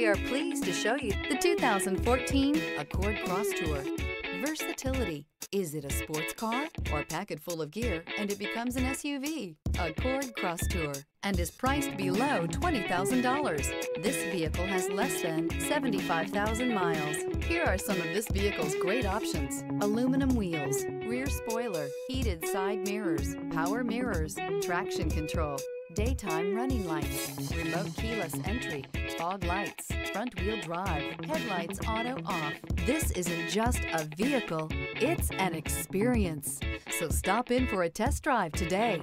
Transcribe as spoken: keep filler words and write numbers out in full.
We are pleased to show you the two thousand fourteen Accord Crosstour. Versatility. Is it a sports car or pack it full of gear and it becomes an S U V? Accord Crosstour, and is priced below twenty thousand dollars. This vehicle has less than seventy-five thousand miles. Here are some of this vehicle's great options: aluminum wheels, rear spoiler, heated side mirrors, power mirrors, traction control, daytime running lights, remote keyless entry, fog lights, front wheel drive, headlights auto off. This isn't just a vehicle, it's an experience. So stop in for a test drive today.